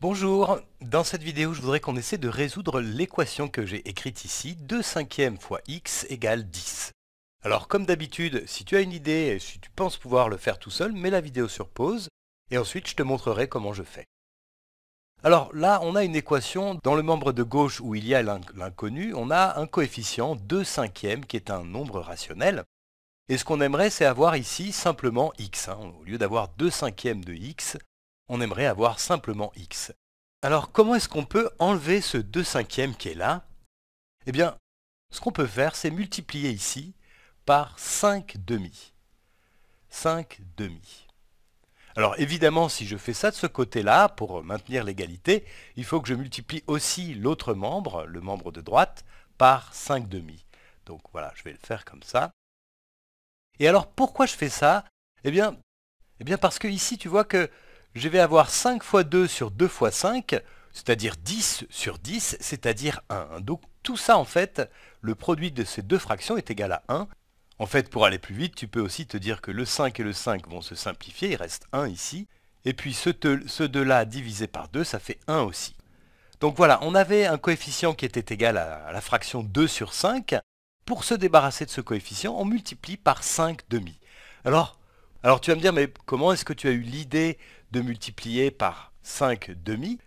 Bonjour, dans cette vidéo je voudrais qu'on essaie de résoudre l'équation que j'ai écrite ici, 2/5e fois x égale 10. Alors comme d'habitude, si tu as une idée et si tu penses pouvoir le faire tout seul, mets la vidéo sur pause et ensuite je te montrerai comment je fais. Alors là on a une équation, dans le membre de gauche où il y a l'inconnu, on a un coefficient 2/5e qui est un nombre rationnel. Et ce qu'on aimerait c'est avoir ici simplement x, au lieu d'avoir 2/5e de x, on aimerait avoir simplement x. Alors comment est-ce qu'on peut enlever ce 2/5e qui est là? Eh bien, ce qu'on peut faire, c'est multiplier ici par 5/2. 5/2. Alors évidemment, si je fais ça de ce côté-là, pour maintenir l'égalité, il faut que je multiplie aussi l'autre membre, le membre de droite, par 5/2. Donc voilà, je vais le faire comme ça. Et alors pourquoi je fais ça? Eh bien parce que ici, tu vois que je vais avoir 5 fois 2 sur 2 fois 5, c'est-à-dire 10 sur 10, c'est-à-dire 1. Donc tout ça, en fait, le produit de ces deux fractions est égal à 1. En fait, pour aller plus vite, tu peux aussi te dire que le 5 et le 5 vont se simplifier, il reste 1 ici. Et puis ce 2-là divisé par 2, ça fait 1 aussi. Donc voilà, on avait un coefficient qui était égal à la fraction 2 sur 5. Pour se débarrasser de ce coefficient, on multiplie par 5/2. Alors tu vas me dire, mais comment est-ce que tu as eu l'idée de multiplier par 5/2?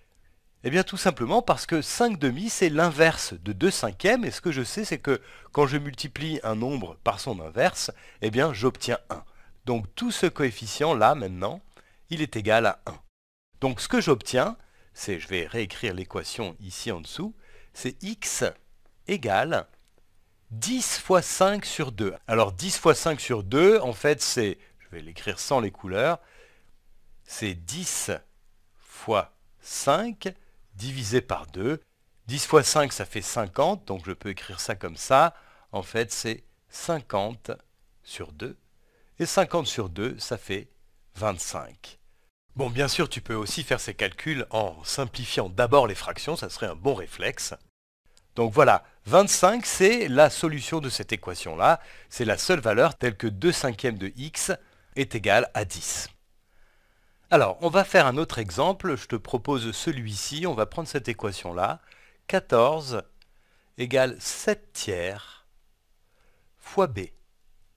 Eh bien tout simplement parce que 5/2 c'est l'inverse de 2/5e, et ce que je sais c'est que quand je multiplie un nombre par son inverse, eh bien j'obtiens 1. Donc tout ce coefficient là maintenant, il est égal à 1. Donc ce que j'obtiens, c'est, je vais réécrire l'équation ici en dessous, c'est x égale 10 fois 5 sur 2. Alors 10 fois 5 sur 2, en fait c'est, je vais l'écrire sans les couleurs, c'est 10 fois 5 divisé par 2. 10 fois 5, ça fait 50, donc je peux écrire ça comme ça. En fait, c'est 50 sur 2. Et 50 sur 2, ça fait 25. Bon, bien sûr, tu peux aussi faire ces calculs en simplifiant d'abord les fractions, ça serait un bon réflexe. Donc voilà, 25, c'est la solution de cette équation-là. C'est la seule valeur telle que 2/5e de x est égal à 10. Alors, on va faire un autre exemple, je te propose celui-ci, on va prendre cette équation-là, 14 égale 7/3 fois b.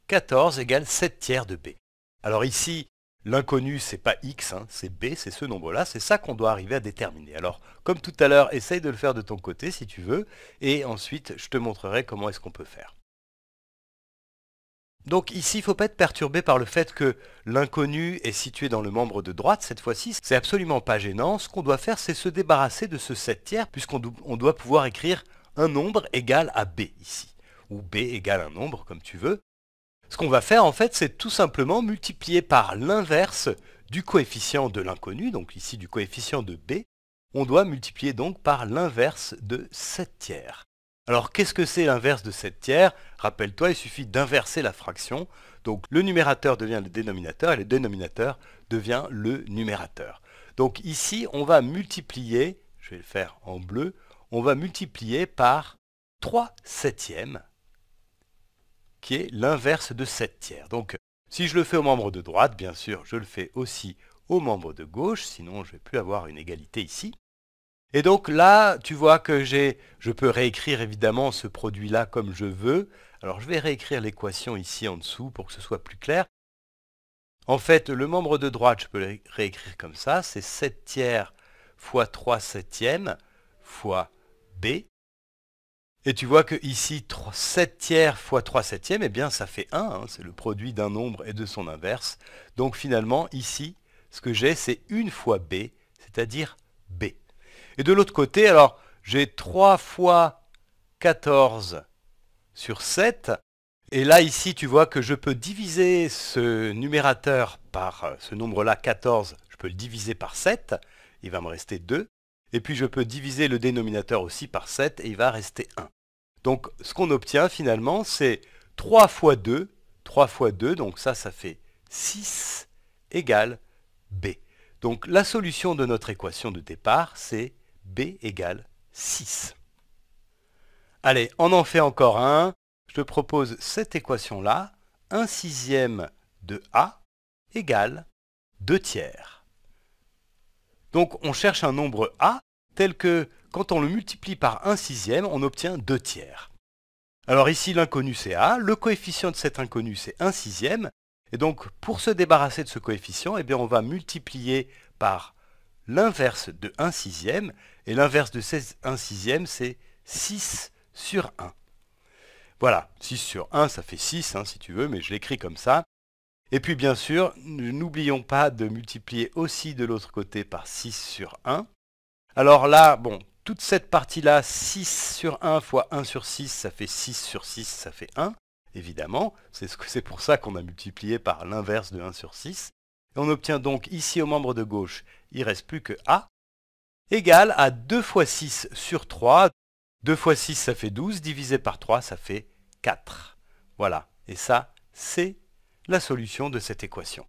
14 égale 7/3 de b. Alors ici, l'inconnu, c'est pas x, c'est b, c'est ce nombre-là, c'est ça qu'on doit arriver à déterminer. Alors, comme tout à l'heure, essaye de le faire de ton côté si tu veux, et ensuite, je te montrerai comment est-ce qu'on peut faire. Donc ici, il ne faut pas être perturbé par le fait que l'inconnu est situé dans le membre de droite, cette fois-ci, c'est absolument pas gênant. Ce qu'on doit faire, c'est se débarrasser de ce 7/3, puisqu'on doit pouvoir écrire un nombre égal à b ici, ou b égale un nombre, comme tu veux. Ce qu'on va faire, en fait, c'est tout simplement multiplier par l'inverse du coefficient de l'inconnu, donc ici du coefficient de b, on doit multiplier donc par l'inverse de 7/3. Alors, qu'est-ce que c'est l'inverse de 7/3? Rappelle-toi, il suffit d'inverser la fraction. Donc, le numérateur devient le dénominateur et le dénominateur devient le numérateur. Donc, ici, on va multiplier, je vais le faire en bleu, on va multiplier par 3/7e, qui est l'inverse de 7/3. Donc, si je le fais au membre de droite, bien sûr, je le fais aussi au membre de gauche, sinon je ne vais plus avoir une égalité ici. Et donc là, tu vois que je peux réécrire évidemment ce produit-là comme je veux. Alors je vais réécrire l'équation ici en dessous pour que ce soit plus clair. En fait, le membre de droite, je peux le réécrire comme ça. C'est 7/3 fois 3/7e fois b. Et tu vois que ici, 7/3 fois 3/7e, eh bien ça fait 1. C'est le produit d'un nombre et de son inverse. Donc finalement, ici, ce que j'ai, c'est 1 fois b, c'est-à-dire b. Et de l'autre côté, alors, j'ai 3 fois 14 sur 7. Et là, ici, tu vois que je peux diviser ce numérateur par ce nombre-là, 14. Je peux le diviser par 7. Il va me rester 2. Et puis, je peux diviser le dénominateur aussi par 7. Et il va rester 1. Donc, ce qu'on obtient, finalement, c'est 3 fois 2. 3 fois 2, donc ça fait 6 égale b. Donc, la solution de notre équation de départ, c'est b égale 6. Allez, on en fait encore un. Je te propose cette équation-là. 1/6e de a égale 2/3. Donc on cherche un nombre A tel que quand on le multiplie par 1/6, on obtient 2/3. Alors ici l'inconnu c'est A, le coefficient de cet inconnu c'est 1/6, et donc pour se débarrasser de ce coefficient, eh bien, on va multiplier par l'inverse de 1/6, et l'inverse de 1/6 c'est 6/1. Voilà, 6/1 ça fait 6 si tu veux, mais je l'écris comme ça. Et puis bien sûr, n'oublions pas de multiplier aussi de l'autre côté par 6/1. Alors là, bon, toute cette partie-là, 6/1 fois 1/6, ça fait 6/6, ça fait 1. Évidemment, c'est pour ça qu'on a multiplié par l'inverse de 1/6. Et on obtient donc ici au membre de gauche, il ne reste plus que A, égal à 2 fois 6/3. 2 fois 6, ça fait 12, divisé par 3, ça fait 4. Voilà, et ça, c'est la solution de cette équation.